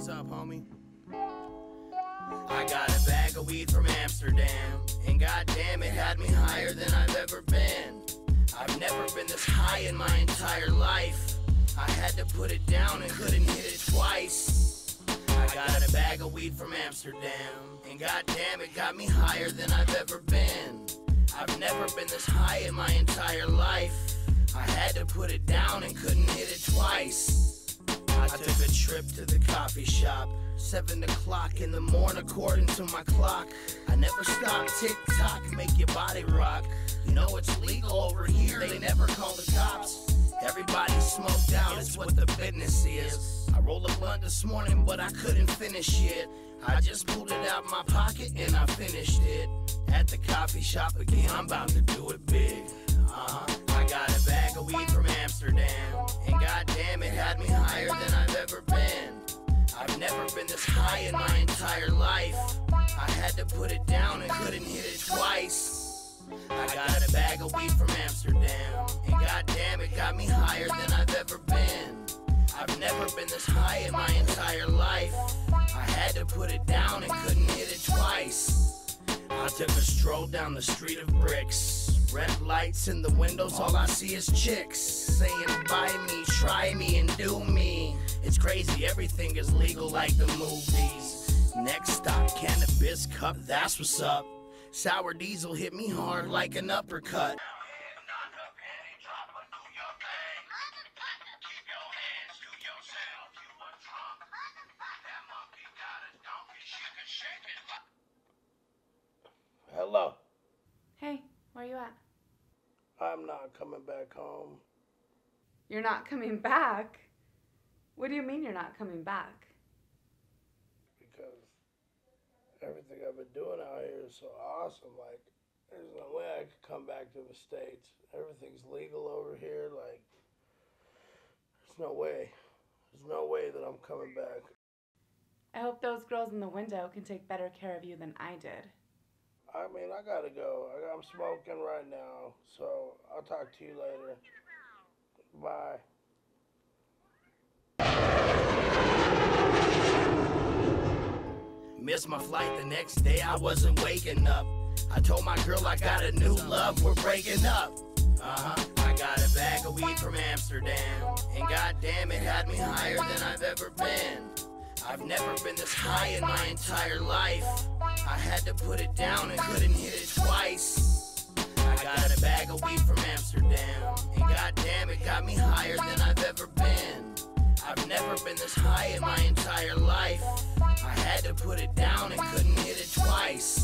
What's up, homie? I got a bag of weed from Amsterdam, and goddamn, it had me higher than I've ever been. I've never been this high in my entire life. I had to put it down and couldn't hit it twice. I got a bag of weed from Amsterdam, and goddamn, it got me higher than I've ever been. I've never been this high in my entire life. I had to put it down and couldn't hit it twice. I took a trip to the coffee shop, 7 o'clock in the morning according to my clock. I never stop, tick tock, make your body rock. You know it's legal over here, they never call the cops. Everybody smoked out, it's what the business is. I rolled a blunt this morning but I couldn't finish it. I just pulled it out my pocket and I finished it. At the coffee shop again, I'm about to do it big. I got a bag of weed from Amsterdam, and goddamn, it had me higher than I've ever been. I've never been this high in my entire life. I had to put it down and couldn't hit it twice. I got a bag of weed from Amsterdam, and goddamn, it got me higher than I've ever been. I've never been this high in my entire life. I had to put it down and couldn't hit it twice. I took a stroll down the street of bricks. Red lights in the windows, all I see is chicks saying buy me, try me, and do me. It's crazy, everything is legal like the movies. Next stop, cannabis cup, that's what's up. Sour diesel hit me hard like an uppercut. Hello. Hey. Where you at? I'm not coming back home. You're not coming back? What do you mean you're not coming back? Because everything I've been doing out here is so awesome. Like, there's no way I could come back to the States. Everything's legal over here. Like, there's no way. There's no way that I'm coming back. I hope those girls in the window can take better care of you than I did. I mean, I gotta go. I'm smoking right now, so I'll talk to you later. Bye. Missed my flight the next day, I wasn't waking up. I told my girl I got a new love, we're breaking up. I got a bag of weed from Amsterdam, and goddamn, it had me higher than I've ever been. I've never been this high in my entire life. I had to put it down and couldn't hit it twice. I got a bag of weed from Amsterdam, and goddamn, it got me higher than I've ever been. I've never been this high in my entire life. I had to put it down and couldn't hit it twice.